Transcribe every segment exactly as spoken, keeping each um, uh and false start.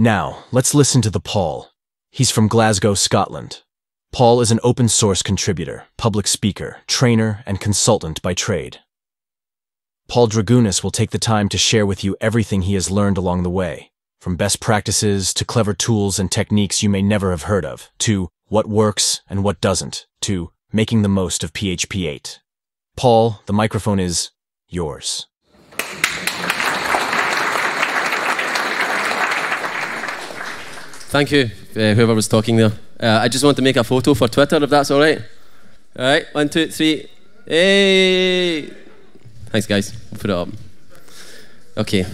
Now, let's listen to the Paul. He's from Glasgow, Scotland. Paul is an open-source contributor, public speaker, trainer, and consultant by trade. Paul Dragoonis will take the time to share with you everything he has learned along the way, from best practices to clever tools and techniques you may never have heard of, to what works and what doesn't, to making the most of P H P eight. Paul, the microphone is yours. Thank you, uh, whoever was talking there. Uh, I just want to make a photo for Twitter, if that's all right. All right, one, two, three. Hey! Thanks, guys. We'll put it up. Okay.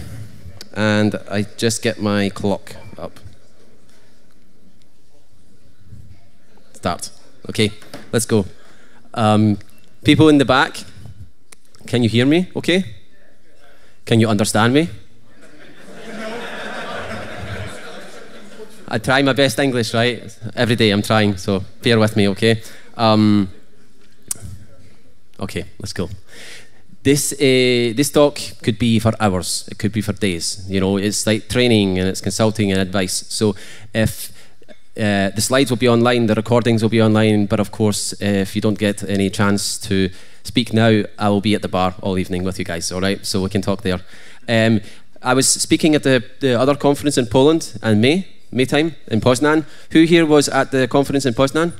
And I just get my clock up. Start. Okay, let's go. Um, people in the back, can you hear me okay? Can you understand me? I try my best English, right? Every day I'm trying, so bear with me, okay? Um, okay, let's go. This, uh, this talk could be for hours, it could be for days. You know, it's like training and it's consulting and advice. So if uh, the slides will be online, the recordings will be online, but of course, uh, if you don't get any chance to speak now, I will be at the bar all evening with you guys, all right? So we can talk there. Um, I was speaking at the, the other conference in Poland in May, May time in Poznan. Who here was at the conference in Poznan?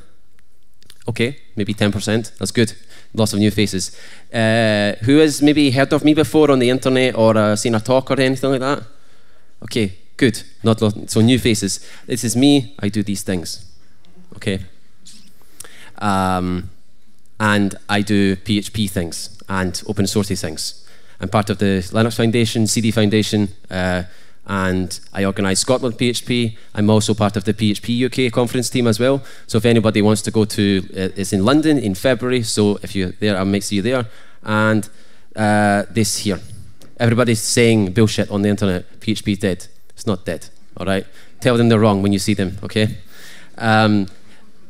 Okay, maybe ten percent. That's good. Lots of new faces. Uh, who has maybe heard of me before on the internet or uh, seen a talk or anything like that? Okay, good. Not lot, so new faces. This is me. I do these things. Okay. Um, and I do P H P things and open sourcey things. I'm part of the Linux Foundation, C D Foundation. Uh, And I organise Scotland P H P. I'm also part of the P H P U K conference team as well. So if anybody wants to go to, it's in London in February. So if you're there, I might see you there. And uh, this here. Everybody's saying bullshit on the internet. P H P dead. It's not dead. All right. Tell them they're wrong when you see them. Okay. Um,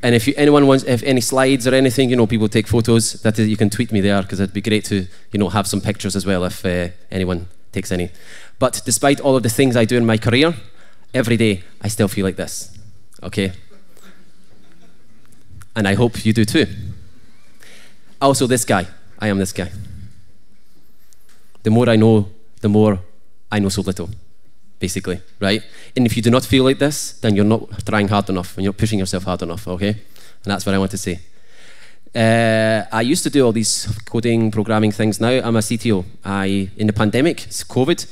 and if you, anyone wants, if any slides or anything, you know, people take photos. That is, you can tweet me there because it'd be great to, you know, have some pictures as well if uh, anyone takes any. But despite all of the things I do in my career, every day I still feel like this, okay? And I hope you do too. Also this guy, I am this guy. The more I know, the more I know so little, basically, right? And if you do not feel like this, then you're not trying hard enough and you're pushing yourself hard enough, okay? And that's what I want to say. Uh, I used to do all these coding, programming things. Now I'm a C T O. I, in the pandemic, it's COVID,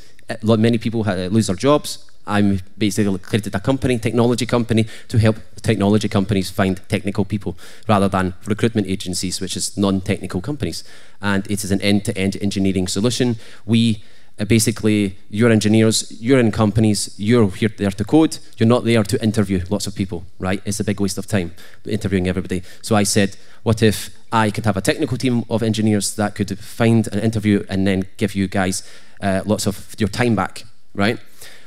many people had, lose their jobs. I'm basically created a company, technology company, to help technology companies find technical people rather than recruitment agencies, which is non-technical companies. And it is an end-to-end engineering solution. We uh, basically, you're engineers, you're in companies, you're here there to code, you're not there to interview lots of people, right? It's a big waste of time interviewing everybody. So I said, what if I could have a technical team of engineers that could find an interview and then give you guys Uh, lots of your time back, right?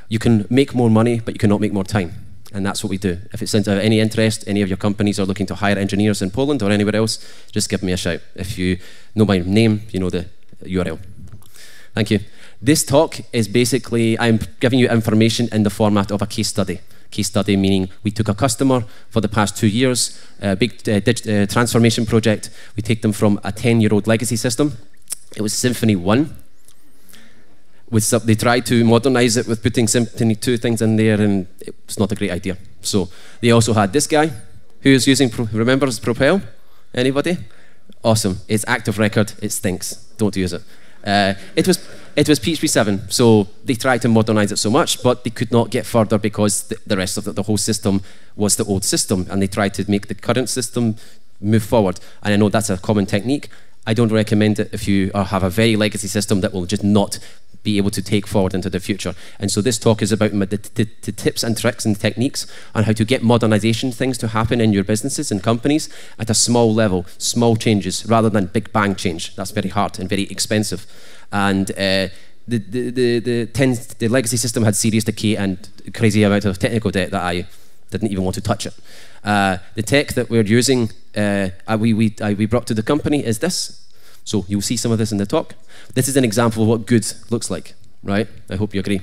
You can make more money, but you cannot make more time. And that's what we do. If it's of any interest, any of your companies are looking to hire engineers in Poland or anywhere else, just give me a shout. If you know my name, you know the U R L. Thank you. This talk is basically, I'm giving you information in the format of a case study. Case study meaning we took a customer for the past two years, a big uh, uh, transformation project. We take them from a ten-year-old legacy system. It was Symfony one. With some, they tried to modernize it with putting Symfony two things in there, and it's not a great idea. So they also had this guy, who is using, remembers Propel? Anybody? Awesome. It's active record. It stinks. Don't use it. Uh, it was it was P H P seven, so they tried to modernize it so much, but they could not get further because the, the rest of the, the whole system was the old system, and they tried to make the current system move forward. And I know that's a common technique. I don't recommend it if you have a very legacy system that will just not be able to take forward into the future. And so this talk is about the, the, the tips and tricks and techniques on how to get modernization things to happen in your businesses and companies at a small level, small changes rather than big bang change. That's very hard and very expensive. And uh, the, the, the, the, ten, the legacy system had serious decay and crazy amount of technical debt that I didn't even want to touch it. Uh, the tech that we're using, uh, we, we, we brought to the company is this. So you'll see some of this in the talk. This is an example of what good looks like, right? I hope you agree.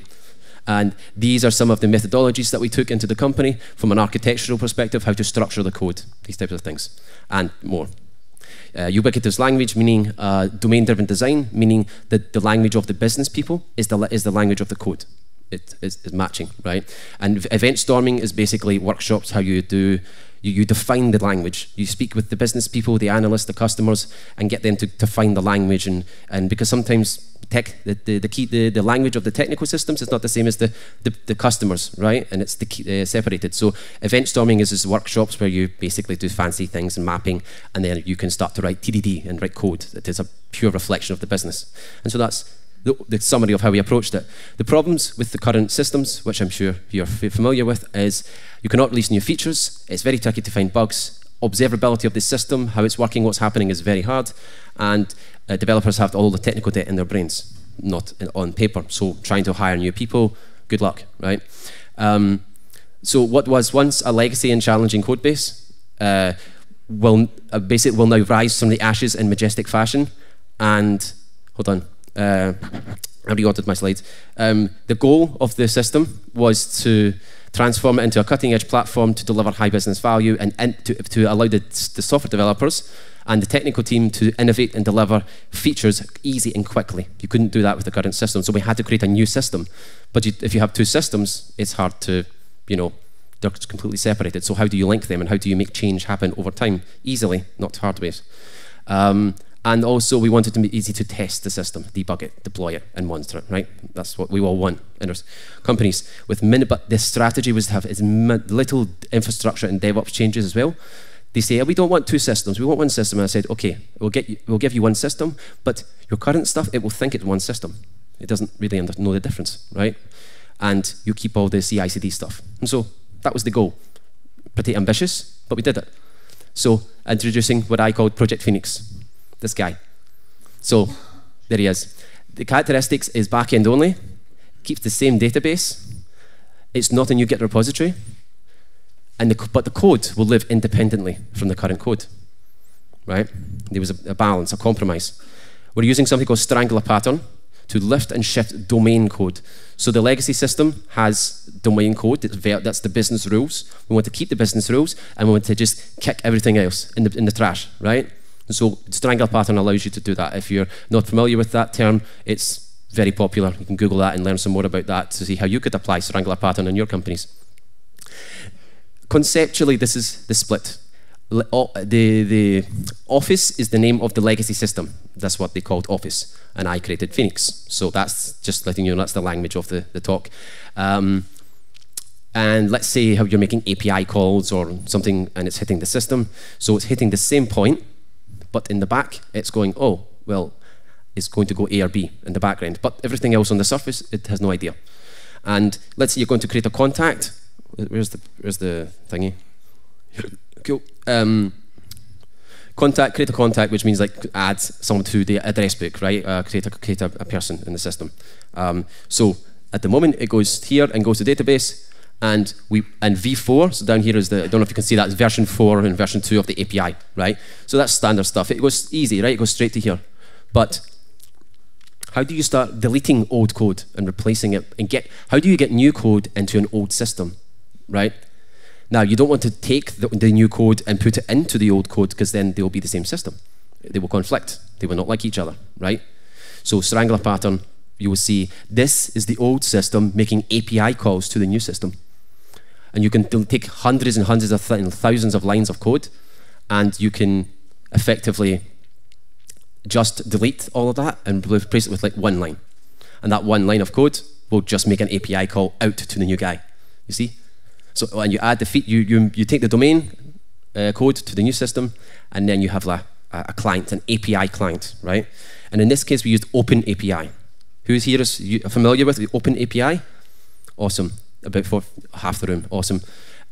And these are some of the methodologies that we took into the company from an architectural perspective, how to structure the code, these types of things, and more. Uh, ubiquitous language, meaning uh, domain-driven design, meaning that the language of the business people is the, is the language of the code. It is, is matching, right? And event storming is basically workshops, how you do, you, you define the language. You speak with the business people, the analysts, the customers, and get them to define the language. And, and because sometimes tech, the, the, the, key, the, the language of the technical systems is not the same as the, the, the customers, right? And it's the key, uh, separated. So event storming is just workshops where you basically do fancy things and mapping, and then you can start to write T D D and write code that is a pure reflection of the business. And so that's The, the summary of how we approached it. The problems with the current systems, which I'm sure you're familiar with, is you cannot release new features. It's very tricky to find bugs. Observability of the system, how it's working, what's happening is very hard. And uh, developers have all the technical debt in their brains, not in, on paper. So trying to hire new people, good luck, right? Um, so what was once a legacy and challenging code base uh, will, uh, basically will now rise from the ashes in majestic fashion. And, hold on. Uh, I reordered my slides. Um, the goal of the system was to transform it into a cutting-edge platform to deliver high business value and, and to, to allow the, the software developers and the technical team to innovate and deliver features easy and quickly. You couldn't do that with the current system, so we had to create a new system. But you, if you have two systems, it's hard to, you know, they're completely separated. So how do you link them and how do you make change happen over time? Easily, not hard ways. Um, And also, we wanted to make it easy to test the system, debug it, deploy it, and monitor it, right? That's what we all want in our companies. With mini, but the strategy was to have as little infrastructure and DevOps changes as well. They say, oh, we don't want two systems, we want one system. And I said, okay, we'll, get you, we'll give you one system, but your current stuff, it will think it's one system. It doesn't really know the difference, right? And you keep all the C I C D stuff. And so that was the goal. Pretty ambitious, but we did it. So introducing what I called Project Phoenix. This guy. So there he is. The characteristics is backend only, keeps the same database, it's not a new Git repository, and the, but the code will live independently from the current code, right? There was a, a balance, a compromise. We're using something called Strangler Pattern to lift and shift domain code. So the legacy system has domain code, that's the business rules. We want to keep the business rules, and we want to just kick everything else in the, in the trash, right? So Strangler Pattern allows you to do that. If you're not familiar with that term, it's very popular. You can Google that and learn some more about that to see how you could apply Strangler Pattern in your companies. Conceptually, this is the split. The, the Office is the name of the legacy system. That's what they called Office, and I created Phoenix. So that's just letting you know that's the language of the, the talk. Um, And let's say how you're making A P I calls or something, and it's hitting the system. So it's hitting the same point, but in the back, it's going, oh, well, it's going to go A or B in the background. But everything else on the surface, it has no idea. And let's say you're going to create a contact. Where's the, where's the thingy? Cool. Um, contact, create a contact, which means like add someone to the address book, right? Uh, create a, create a, a person in the system. Um, so at the moment, it goes here and goes to database. And we and v four, so down here is the, I don't know if you can see that, it's version four and version two of the A P I, right? So that's standard stuff. It goes easy, right? It goes straight to here. But how do you start deleting old code and replacing it? And get how do you get new code into an old system, right? Now, you don't want to take the, the new code and put it into the old code, because then they'll be the same system. They will conflict. They will not like each other, right? So Strangler Pattern, you will see this is the old system making A P I calls to the new system. And you can take hundreds and hundreds of th and thousands of lines of code, and you can effectively just delete all of that and replace it with like one line. And that one line of code will just make an A P I call out to the new guy. You see? So and you add the feet, you you you take the domain uh, code to the new system, and then you have a, a client, an A P I client, right? And in this case, we used OpenAPI. Who's here is familiar with the OpenAPI? Awesome. About four, half the room, awesome.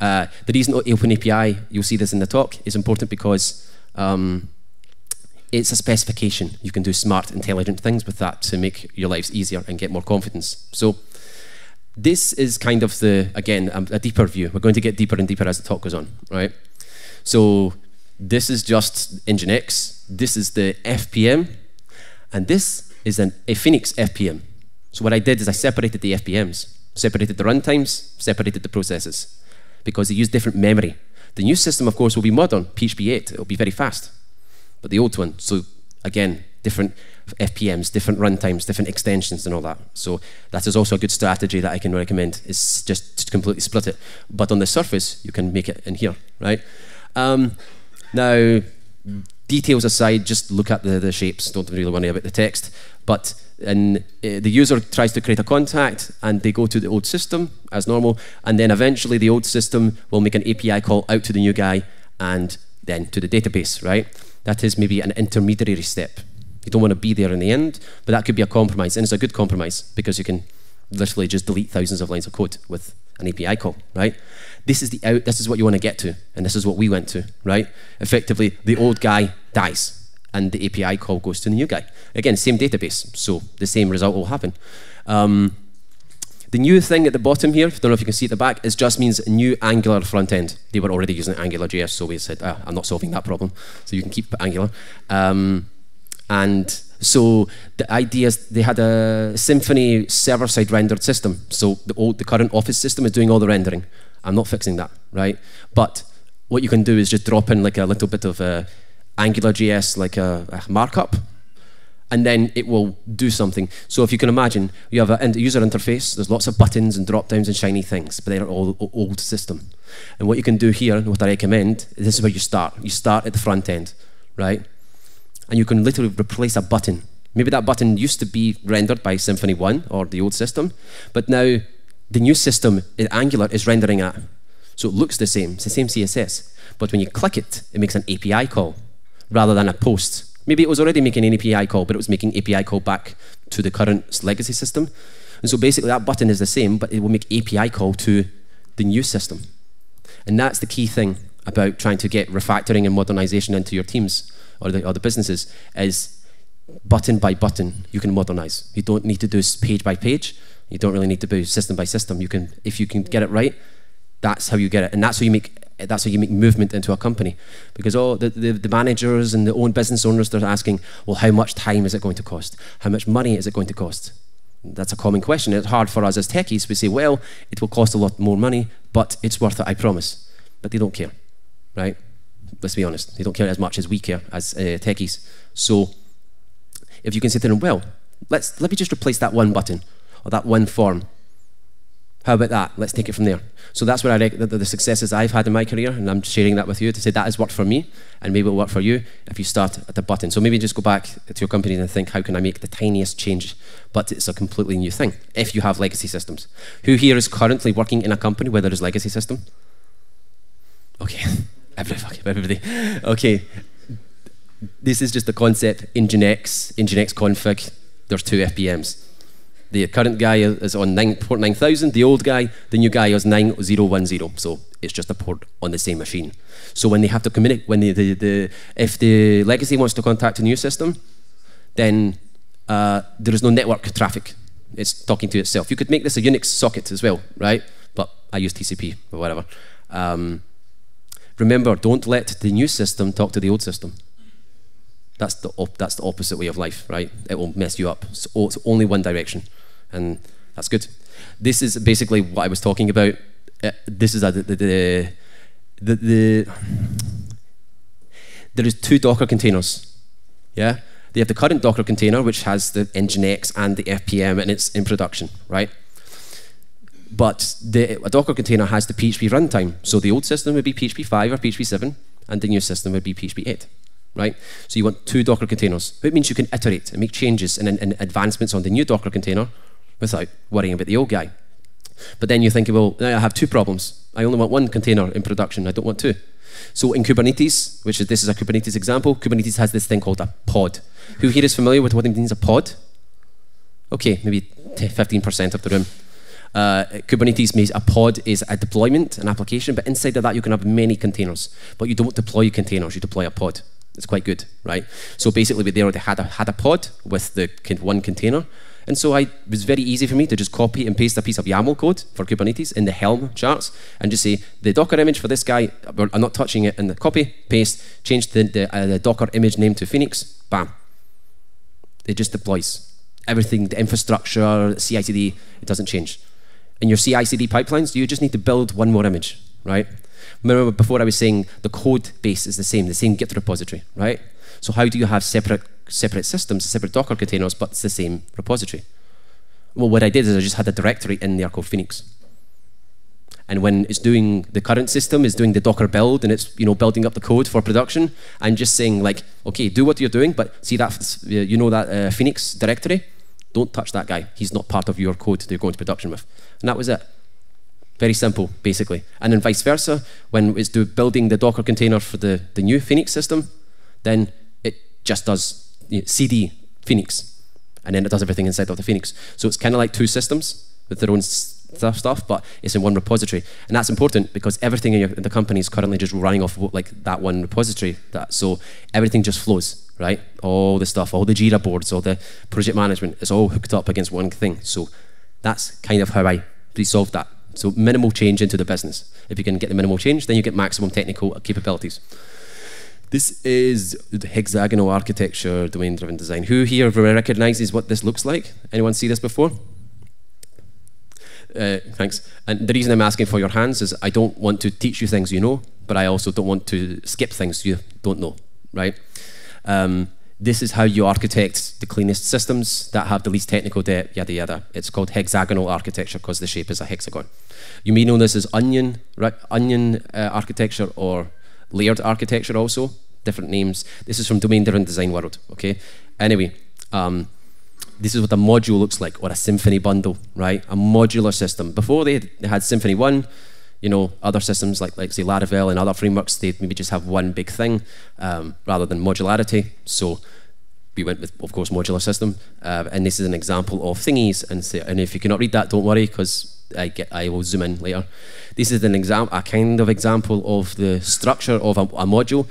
Uh, the reason OpenAPI, you'll see this in the talk, is important because um, it's a specification. You can do smart, intelligent things with that to make your lives easier and get more confidence. So this is kind of the, again, um, a deeper view. We're going to get deeper and deeper as the talk goes on, right? So this is just Nginx, this is the F P M, and this is an, a Phoenix F P M. So what I did is I separated the F P Ms. separated the runtimes, separated the processes, because they use different memory. The new system, of course, will be modern, P H P eight. It'll be very fast. But the old one, so again, different F P Ms, different runtimes, different extensions and all that. So that is also a good strategy that I can recommend, is just to completely split it. But on the surface, you can make it in here, right? Um, now, details aside, just look at the, the shapes. Don't really worry about the text. But and, uh, the user tries to create a contact, and they go to the old system as normal. And then eventually, the old system will make an A P I call out to the new guy and then to the database, right? That is maybe an intermediary step. You don't want to be there in the end, but that could be a compromise. And it's a good compromise, because you can literally just delete thousands of lines of code with an A P I call, right? This is the out, this is what you want to get to, and this is what we went to, right? Effectively, the old guy dies, and the A P I call goes to the new guy. Again, same database, so the same result will happen. Um, the new thing at the bottom here, I don't know if you can see at the back, is just means new Angular front end. They were already using Angular J S, so we said, ah, I'm not solving that problem, so you can keep Angular. Um, And so the idea is they had a Symfony server-side rendered system. So the, old, the current Office system is doing all the rendering. I'm not fixing that, right? But what you can do is just drop in like a little bit of uh, Angular J S, like a, a markup, and then it will do something. So if you can imagine, you have a user interface. There's lots of buttons and drop-downs and shiny things, but they're all old system. And what you can do here, and what I recommend, this is where you start. You start at the front end, right? And you can literally replace a button. Maybe that button used to be rendered by Symfony one or the old system, but now the new system in Angular is rendering it. So it looks the same, it's the same C S S. But when you click it, it makes an A P I call rather than a post. Maybe it was already making an A P I call, but it was making A P I call back to the current legacy system. And so basically that button is the same, but it will make A P I call to the new system. And that's the key thing about trying to get refactoring and modernization into your teams. Or the, or the businesses, is button by button, you can modernize. You don't need to do page by page. You don't really need to do system by system. You can, if you can get it right, that's how you get it. And that's how you make, that's how you make movement into a company. Because all the, the, the managers and the own business owners, they're asking, well, how much time is it going to cost? How much money is it going to cost? That's a common question. It's hard for us as techies. We say, well, it will cost a lot more money, but it's worth it, I promise. But they don't care, right? Let's be honest, they don't care as much as we care as uh, techies. So if you can say to them, well, let's, let me just replace that one button or that one form. How about that? Let's take it from there. So that's where I the, the successes I've had in my career, and I'm sharing that with you to say that has worked for me, and maybe it'll work for you if you start at the button. So maybe just go back to your company and think, how can I make the tiniest change? But it's a completely new thing if you have legacy systems. Who here is currently working in a company where there is legacy system? Okay. Everybody, everybody. Okay, this is just the concept. Nginx, Nginx config. There's two F P Ms. The current guy is on nine, port nine thousand. The old guy, the new guy is nine thousand ten. So it's just a port on the same machine. So when they have to communicate, when the, the, the if the legacy wants to contact a new system, then uh, there is no network traffic. It's talking to itself. You could make this a Unix socket as well, right? But I use T C P or whatever. Um, Remember, don't let the new system talk to the old system. That's the, op that's the opposite way of life, right? It will mess you up. It's, it's only one direction, and that's good. This is basically what I was talking about. Uh, this is a, the, the, the, the... There is two Docker containers, yeah? They have the current Docker container, which has the Nginx and the F P M, and it's in production, right? But the, a Docker container has the P H P runtime. So the old system would be P H P five or P H P seven, and the new system would be P H P eight, right? So you want two Docker containers. It means you can iterate and make changes and, and advancements on the new Docker container without worrying about the old guy. But then you think, well, now I have two problems. I only want one container in production. I don't want two. So in Kubernetes, which is, this is a Kubernetes example, Kubernetes has this thing called a pod. Who here is familiar with what it means, a pod? Okay, maybe fifteen percent of the room. Uh, Kubernetes means a pod is a deployment, an application, but inside of that you can have many containers. But you don't deploy containers, you deploy a pod. It's quite good, right? So basically they already had a, had a pod with the one container, and so I, it was very easy for me to just copy and paste a piece of YAML code for Kubernetes in the Helm charts and just say, the Docker image for this guy, I'm not touching it, and the copy, paste, change the, the, uh, the Docker image name to Phoenix, bam. It just deploys. Everything, the infrastructure, C I C D, it doesn't change. in your C I C D pipelines, you just need to build one more image, right? Remember before I was saying the code base is the same, the same Git repository, right? So how do you have separate, separate systems, separate Docker containers, but it's the same repository? Well, what I did is I just had a directory in there called Phoenix. And when it's doing, the current system is doing the Docker build and it's, you know, building up the code for production, I'm just saying like, okay, do what you're doing, but see that, you know, that uh, Phoenix directory? Don't touch that guy. He's not part of your code that you're going to production with. And that was it. Very simple, basically. And then vice versa, when it's do building the Docker container for the, the new Phoenix system, then it just does, you know, C D Phoenix. And then it does everything inside of the Phoenix. So it's kind of like two systems with their own st stuff, but it's in one repository. And that's important because everything in, your, in the company is currently just running off like that one repository. That, so everything just flows, right? All the stuff, all the Jira boards, all the project management, it's all hooked up against one thing. So that's kind of how I resolved that. So minimal change into the business. If you can get the minimal change, then you get maximum technical capabilities. This is the hexagonal architecture, domain-driven design. Who here recognizes what this looks like? Anyone see this before? Uh, thanks. And the reason I'm asking for your hands is I don't want to teach you things you know, but I also don't want to skip things you don't know, right? Um, this is how you architect the cleanest systems that have the least technical debt, yada, yada. It's called hexagonal architecture because the shape is a hexagon. You may know this as onion, right? Onion uh, architecture or layered architecture also, different names. This is from domain-driven design world, okay? Anyway, um, this is what a module looks like, or a Symfony bundle, right? A modular system. Before they had, they had Symfony one, you know, other systems like, like say Laravel and other frameworks, they maybe just have one big thing um, rather than modularity. So we went with, of course, modular system. Uh, and this is an example of thingies. And, say, and if you cannot read that, don't worry, because I, get, I will zoom in later. This is an exam, a kind of example of the structure of a, a module.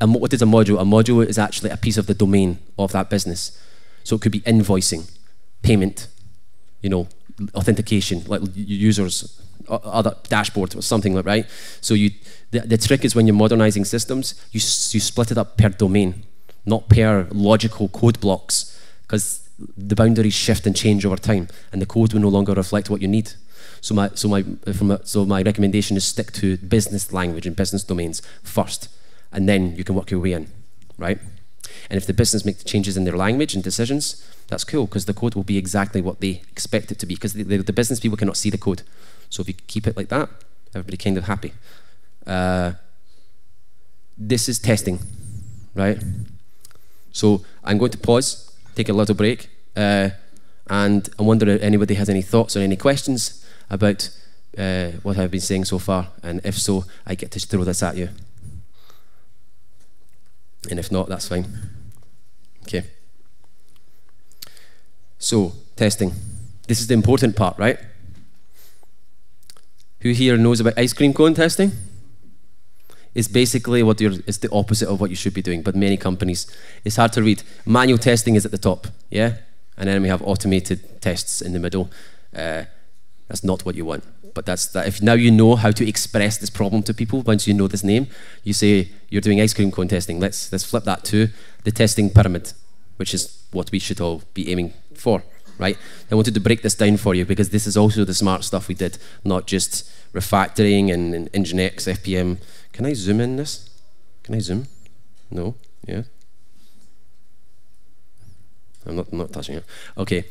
A, what is a module? A module is actually a piece of the domain of that business. So it could be invoicing, payment, you know, authentication, like users, other dashboards or something like that, right? So you, the, the trick is when you're modernizing systems, you, you split it up per domain, not per logical code blocks, because the boundaries shift and change over time, and the code will no longer reflect what you need. So my, so my, from a, so my recommendation is stick to business language and business domains first, and then you can work your way in, right? And if the business make changes in their language and decisions, that's cool, because the code will be exactly what they expect it to be, because the, the, the business people cannot see the code. So if you keep it like that, everybody kind of happy. Uh, this is testing, right? So I'm going to pause, take a little break, uh, and I wonder if anybody has any thoughts or any questions about uh, what I've been saying so far, and if so, I get to throw this at you. And if not, that's fine. Okay. So, testing. This is the important part, right? Who here knows about ice cream cone testing? It's basically what you're, it's the opposite of what you should be doing, but many companies, it's hard to read. Manual testing is at the top, yeah? And then we have automated tests in the middle. Uh, that's not what you want. But that's that. If now you know how to express this problem to people, once you know this name, you say you're doing ice cream cone testing. Let's let's flip that to the testing pyramid, which is what we should all be aiming for, right? I wanted to break this down for you because this is also the smart stuff we did, not just refactoring and, and Nginx, F P M. Can I zoom in this? Can I zoom? No. Yeah. I'm not I'm not touching it. Okay.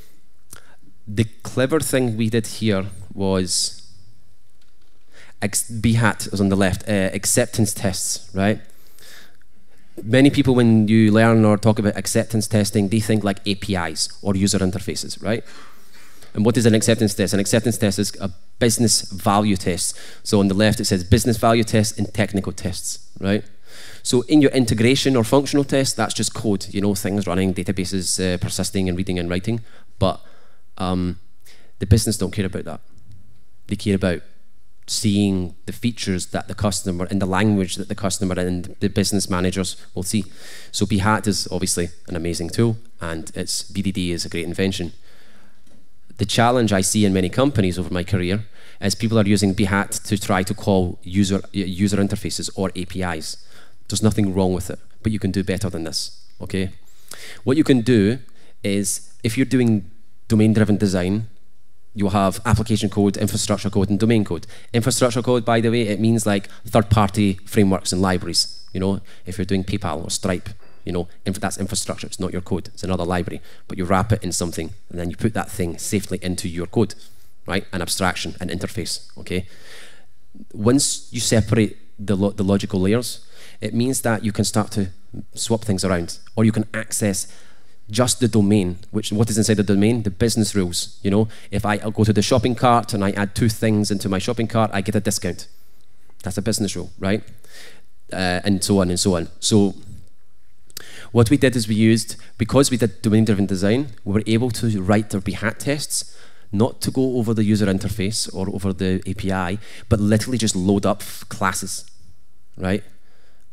The clever thing we did here was. Behat was on the left, uh, acceptance tests, right? Many people, when you learn or talk about acceptance testing, they think like A P Is or user interfaces, right? And what is an acceptance test? An acceptance test is a business value test. So on the left, it says business value tests and technical tests, right? So in your integration or functional test, that's just code, you know, things running, databases uh, persisting and reading and writing. But um, the business don't care about that. They care about seeing the features that the customer and the language that the customer and the business managers will see. So Behat is obviously an amazing tool, and its B D D is a great invention. The challenge I see in many companies over my career is people are using Behat to try to call user, user interfaces or A P Is. There's nothing wrong with it, but you can do better than this, okay? What you can do is, if you're doing domain-driven design, you'll have application code, infrastructure code, and domain code. Infrastructure code, by the way, it means like third-party frameworks and libraries. You know, if you're doing PayPal or Stripe, you know, that's infrastructure. It's not your code. It's another library. But you wrap it in something, and then you put that thing safely into your code, right? An abstraction, an interface, okay? Once you separate the, lo the logical layers, it means that you can start to swap things around, or you can access just the domain, which what is inside the domain? The business rules. You know, if I go to the shopping cart and I add two things into my shopping cart, I get a discount. That's a business rule, right? Uh, and so on and so on. So what we did is we used, because we did domain-driven design, we were able to write the Behat tests, not to go over the user interface or over the A P I, but literally just load up classes, right?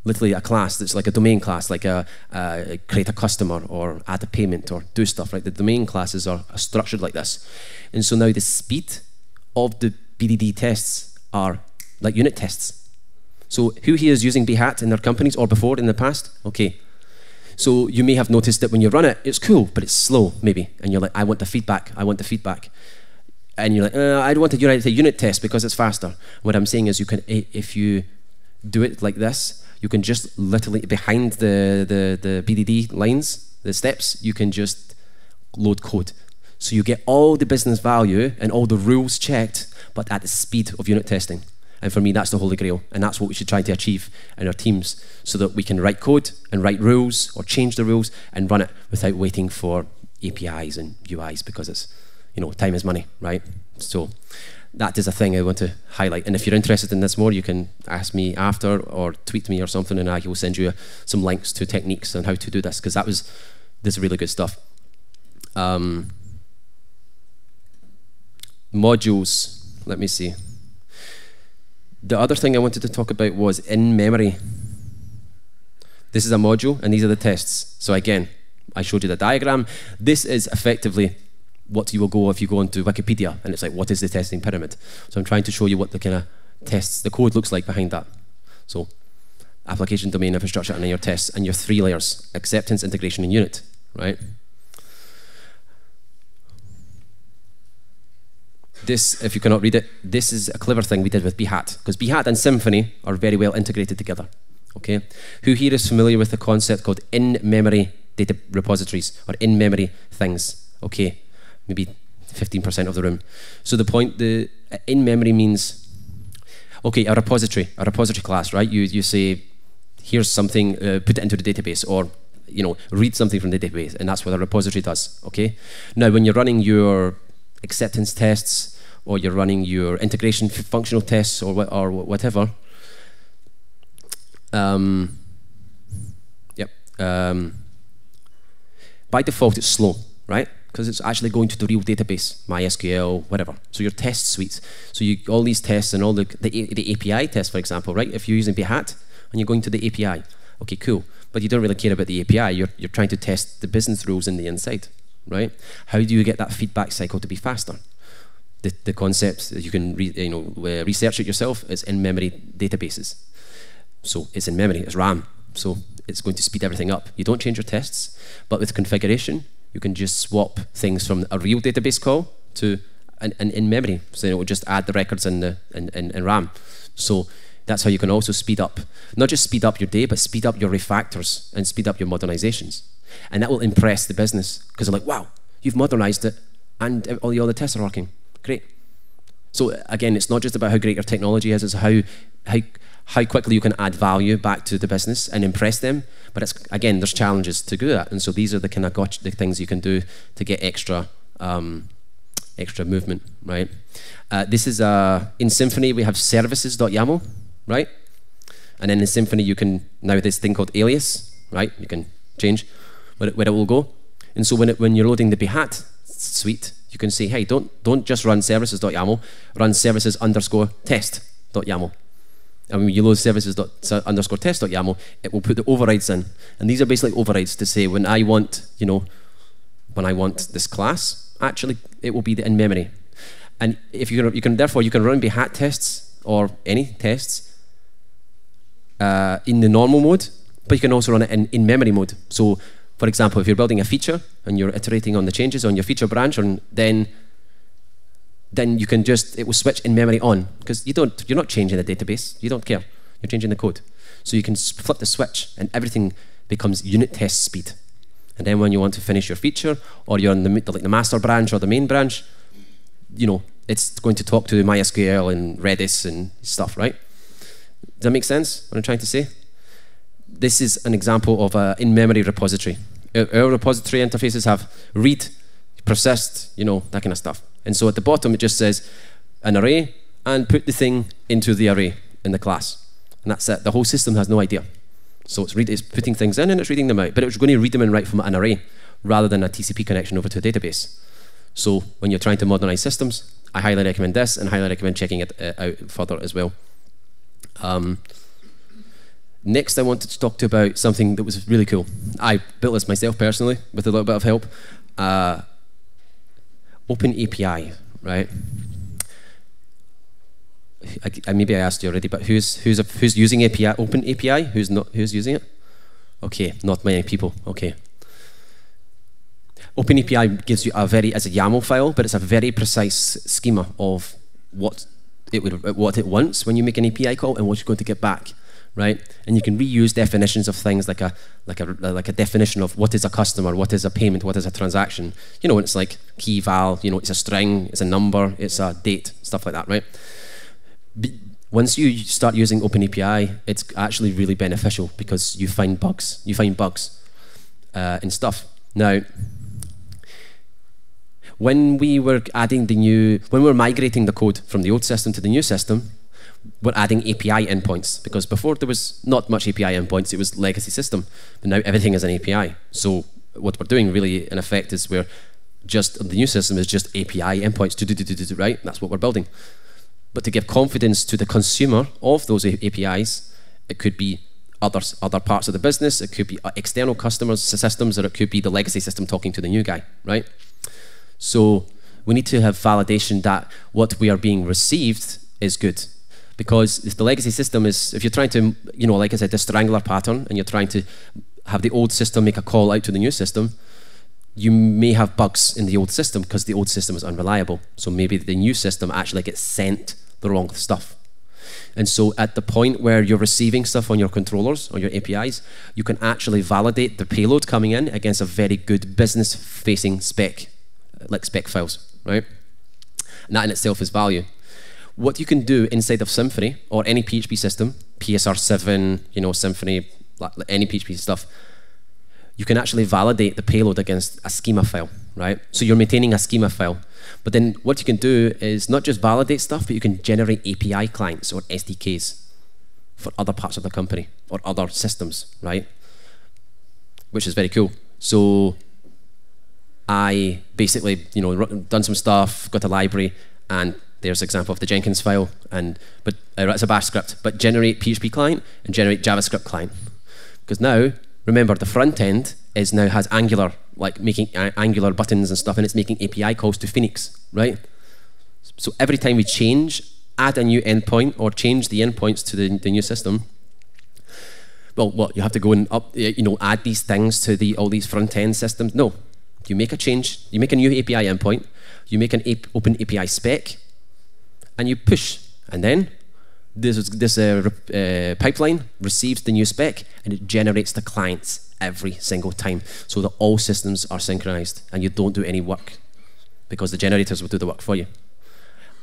Literally a class that's like a domain class, like a, uh, create a customer or add a payment or do stuff, right? The domain classes are structured like this. And so now the speed of the B D D tests are like unit tests. So who here is using Behat in their companies or before in the past? Okay. So you may have noticed that when you run it, it's cool, but it's slow maybe. And you're like, I want the feedback, I want the feedback. And you're like, uh, I don't want to write a unit test because it's faster. What I'm saying is you can, if you do it like this, you can just literally, behind the, the, the B D D lines, the steps, you can just load code. So you get all the business value and all the rules checked, but at the speed of unit testing. And for me, that's the holy grail. And that's what we should try to achieve in our teams, so that we can write code and write rules or change the rules and run it without waiting for A P Is and U Is, because it's, you know, time is money, right? So that is a thing I want to highlight. And if you're interested in this more, you can ask me after or tweet me or something, and I will send you some links to techniques on how to do this, because that was, this is really good stuff. Um, modules, let me see. The other thing I wanted to talk about was in memory. This is a module, and these are the tests. So again, I showed you the diagram. This is effectively what you will go if you go onto Wikipedia, and it's like, what is the testing pyramid? So I'm trying to show you what the kind of tests, the code looks like behind that. So application, domain, infrastructure, and then your tests, and your three layers: acceptance, integration, and unit, right? This, if you cannot read it, this is a clever thing we did with Behat, because Behat and Symfony are very well integrated together, okay? Who here is familiar with the concept called in-memory data repositories, or in-memory things, okay? Maybe fifteen percent of the room. So the point, the in memory means, okay, a repository, a repository class, right? You you say, here's something, uh, put it into the database, or you know, read something from the database, and that's what a repository does. Okay. Now, when you're running your acceptance tests, or you're running your integration functional tests, or what, or whatever, um, yep. Um, by default, it's slow, right? Because it's actually going to the real database, MySQL, whatever. So your test suites. So you, all these tests and all the, the, the A P I tests, for example, right? If you're using Behat and you're going to the A P I, okay, cool. But you don't really care about the A P I. You're, you're trying to test the business rules in the inside, right? How do you get that feedback cycle to be faster? The, the concepts, you can re, you know, research it yourself, it's in-memory databases. So it's in memory, it's RAM. So it's going to speed everything up. You don't change your tests, but with configuration, you can just swap things from a real database call to an, an in-memory. So it will just add the records in, the, in, in, in RAM. So that's how you can also speed up, not just speed up your day, but speed up your refactors and speed up your modernizations. And that will impress the business, because they're like, wow, you've modernized it and all the other tests are working. Great. So again, it's not just about how great your technology is, it's how, how, how quickly you can add value back to the business and impress them. But it's, again, there's challenges to do that. And so these are the kind of gotcha, the things you can do to get extra um, extra movement, right? Uh, this is, uh, in Symfony, we have services.yaml, right? And then in Symfony, you can, now this thing called alias, right? You can change where it, where it will go. And so when, it, when you're loading the Behat suite, you can say, hey, don't, don't just run services.yaml, run services underscore test.yaml. And when you load services underscore test.yaml, it will put the overrides in. And these are basically overrides to say, when I want, you know, when I want this class, actually, it will be the in memory. And if you can, you can therefore, you can run Behat tests or any tests uh, in the normal mode, but you can also run it in, in memory mode. So, for example, if you're building a feature and you're iterating on the changes on your feature branch, and then then you can just, it will switch in memory on, because you don't, you're not changing the database, you don't care, you're changing the code. So you can flip the switch and everything becomes unit test speed. And then when you want to finish your feature, or you're in the, like the master branch or the main branch, you know, it's going to talk to MySQL and Redis and stuff, right? Does that make sense, what I'm trying to say? This is an example of an in-memory repository. Our, our repository interfaces have read, processed, you know, that kind of stuff. And so at the bottom, it just says an array and put the thing into the array in the class. And that's it. The whole system has no idea. So it's, read, it's putting things in and it's reading them out. But it's going to read them in right from an array rather than a T C P connection over to a database. So when you're trying to modernize systems, I highly recommend this and highly recommend checking it uh, out further as well. Um, next, I wanted to talk to you about something that was really cool. I built this myself personally with a little bit of help. Uh, OpenAPI, right? I, I, maybe I asked you already, but who's who's a, who's using A P I? OpenAPI? Who's not? Who's using it? Okay, not many people. Okay. OpenAPI gives you a very as a YAML file, but it's a very precise schema of what it would what it wants when you make an A P I call and what you're going to get back, right? And you can reuse definitions of things like a like a like a definition of what is a customer, what is a payment, what is a transaction. You know, it's like key val. You know, it's a string, it's a number, it's a date, stuff like that, right? But once you start using OpenAPI, it's actually really beneficial because you find bugs, you find bugs uh, and stuff. Now, when we were adding the new, when we were migrating the code from the old system to the new system, we're adding A P I endpoints because before there was not much A P I endpoints, it was legacy system, but now everything is an A P I. So what we're doing really in effect is we're just, the new system is just A P I endpoints, do, do, do, do, do, right? That's what we're building. But to give confidence to the consumer of those A P Is, it could be others, other parts of the business, it could be external customers, systems, or it could be the legacy system talking to the new guy, right? So we need to have validation that what we are being received is good. Because if the legacy system is, if you're trying to, you know, like I said, the strangler pattern, and you're trying to have the old system make a call out to the new system, you may have bugs in the old system because the old system is unreliable. So maybe the new system actually gets sent the wrong stuff. And so at the point where you're receiving stuff on your controllers, on your A P Is, you can actually validate the payload coming in against a very good business-facing spec, like spec files, right? And that in itself is value. What you can do inside of Symfony or any P H P system, P S R seven, you know, Symfony, any P H P stuff, you can actually validate the payload against a schema file, right? So you're maintaining a schema file. But then what you can do is not just validate stuff, but you can generate A P I clients or S D Ks for other parts of the company or other systems, right? Which is very cool. So I basically, you know, done some stuff, got a library, and there's an example of the Jenkins file, and but uh, it's a bash script, but generate P H P client and generate JavaScript client. Because now, remember, the front end is now has Angular, like making uh, Angular buttons and stuff, and it's making A P I calls to Phoenix, right? So every time we change, add a new endpoint or change the endpoints to the, the new system, well, what, you have to go and up, you know, add these things to the all these front end systems? No, you make a change, you make a new A P I endpoint, you make an OpenAPI spec, and you push, and then this, this uh, uh, pipeline receives the new spec and it generates the clients every single time so that all systems are synchronized and you don't do any work because the generators will do the work for you.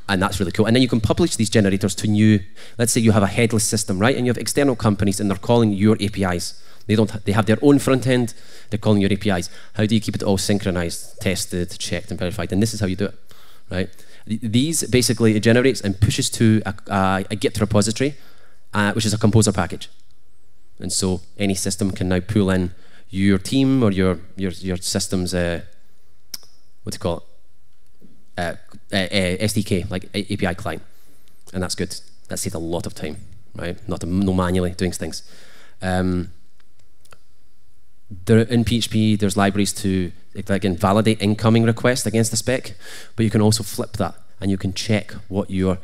And that's really cool. And then you can publish these generators to new, let's say you have a headless system, right? And you have external companies and they're calling your A P Is. They, don't, they have their own front end, they're calling your A P Is. How do you keep it all synchronized, tested, checked, and verified? And this is how you do it, right? These basically it generates and pushes to a, a, a Git repository, uh, which is a Composer package. And so any system can now pull in your team or your your your system's uh, what do you call it uh, uh, uh, S D K, like A P I client, and that's good. That saves a lot of time, right? Not no manually doing things. Um, There, in P H P, there's libraries to, again, validate incoming requests against the spec, but you can also flip that, and you can check what you're,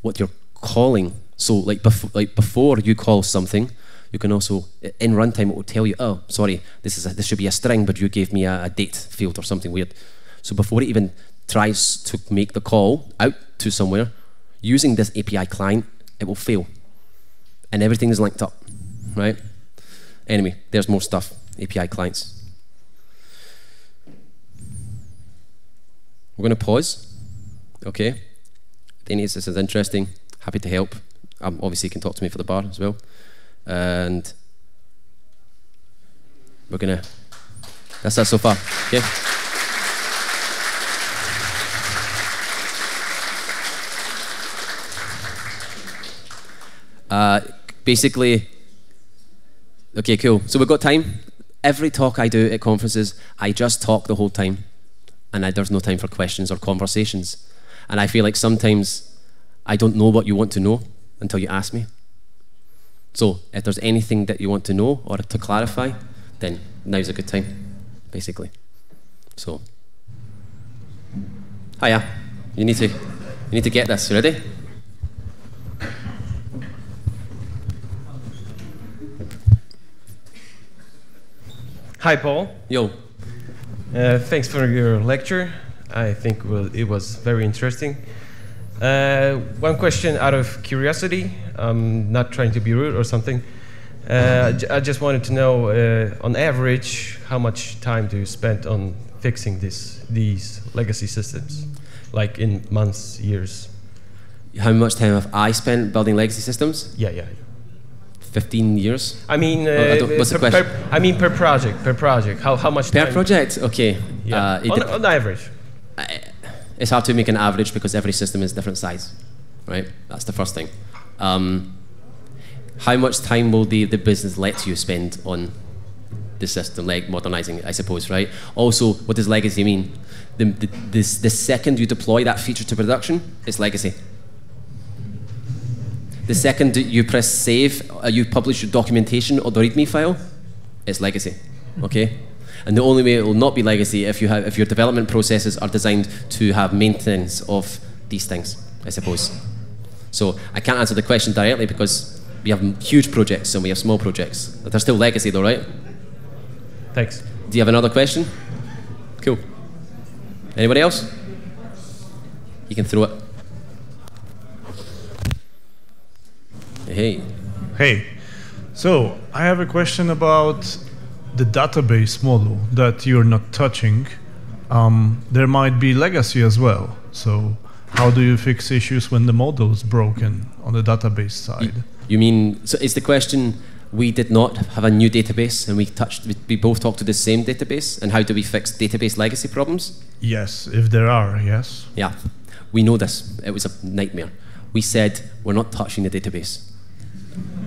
what you're calling. So like, bef like before you call something, you can also, in runtime, it will tell you, oh, sorry, this, is a, this should be a string, but you gave me a, a date field or something weird. So before it even tries to make the call out to somewhere using this A P I client, it will fail. And everything is linked up, right? Anyway, there's more stuff, A P I clients. We're going to pause, OK? If any of this is interesting, happy to help. Um, obviously, you can talk to me for the bar as well. And we're going to, that's that so far, OK? Uh, basically, okay, cool. So we've got time. Every talk I do at conferences, I just talk the whole time, and I, there's no time for questions or conversations. And I feel like sometimes I don't know what you want to know until you ask me. So if there's anything that you want to know or to clarify, then now's a good time, basically. So, hiya. You need to, you need to get this. You ready? Hi, Paul. Yo. Uh, thanks for your lecture. I think well, it was very interesting. Uh, one question out of curiosity. I'm not trying to be rude or something. Uh, I just wanted to know, uh, on average, how much time do you spend on fixing this, these legacy systems? Like in months, years? How much time have I spent building legacy systems? Yeah, yeah. fifteen years? I mean, uh, I what's per, the question? Per, I mean, per project, per project. How, how much per time? project? Okay. Yeah. Uh, on, on average. I, it's hard to make an average because every system is different size, right? That's the first thing. Um, how much time will the, the business let you spend on the system, like modernizing it, I suppose, right? Also, what does legacy mean? The, the, this, the second you deploy that feature to production, it's legacy. The second you press save, uh, you publish your documentation or the README file, it's legacy, okay? And the only way it will not be legacy if you have if your development processes are designed to have maintenance of these things, I suppose. So I can't answer the question directly because we have huge projects and we have small projects. But they're still legacy though, right? Thanks. Do you have another question? Cool. Anybody else? You can throw it. Hey. Hey. So, I have a question about the database model that you're not touching. Um, there might be legacy as well. So, how do you fix issues when the model's broken on the database side? You, you mean, so is the question, we did not have a new database and we touched, we, we both talked to the same database, and how do we fix database legacy problems? Yes, if there are, yes. Yeah, we know this. It was a nightmare. We said, we're not touching the database.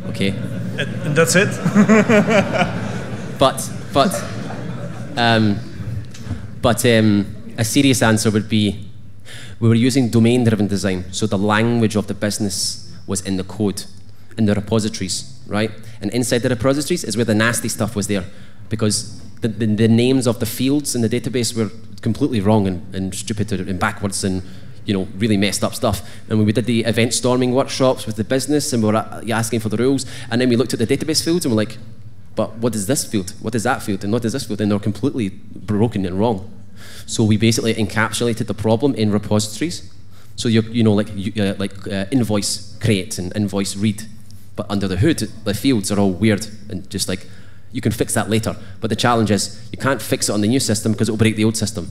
Okay. And that's it. but but um, but um, a serious answer would be we were using domain-driven design, so the language of the business was in the code, in the repositories, right? And inside the repositories is where the nasty stuff was there, because the, the, the names of the fields in the database were completely wrong and, and stupid and backwards and, you know, really messed up stuff. And we did the event storming workshops with the business and we were asking for the rules. And then we looked at the database fields and we're like, but what is this field? What is that field? And what is this field? And they're completely broken and wrong. So we basically encapsulated the problem in repositories. So, you're, you know, like, you, uh, like uh, invoice create and invoice read. But under the hood, the fields are all weird and just like, you can fix that later. But the challenge is you can't fix it on the new system because it'll break the old system.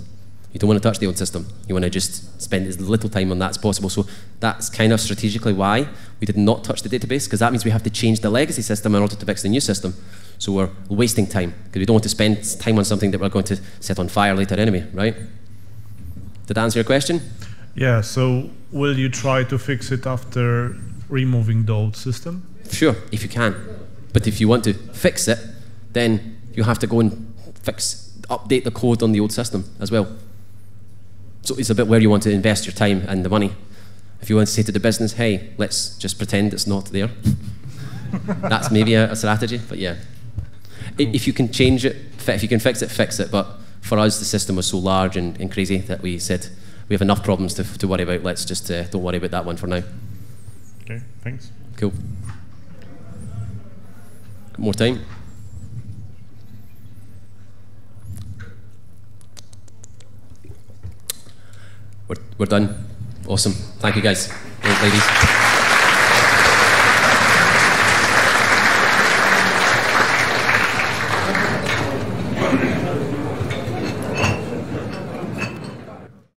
You don't want to touch the old system. You want to just spend as little time on that as possible. So that's kind of strategically why we did not touch the database, because that means we have to change the legacy system in order to fix the new system. So we're wasting time, because we don't want to spend time on something that we're going to set on fire later anyway, right? Did that answer your question? Yeah, so will you try to fix it after removing the old system? Sure, if you can. But if you want to fix it, then you have to go and fix, update the code on the old system as well. So it's a bit where you want to invest your time and the money. If you want to say to the business, hey, let's just pretend it's not there. That's maybe a, a strategy, but yeah. Cool. If you can change it, if you can fix it, fix it. But for us, the system was so large and, and crazy that we said, we have enough problems to, to worry about. Let's just uh, don't worry about that one for now. Okay, thanks. Cool. More time. we're, we're done. Awesome. Thank you, guys. Thanks, ladies.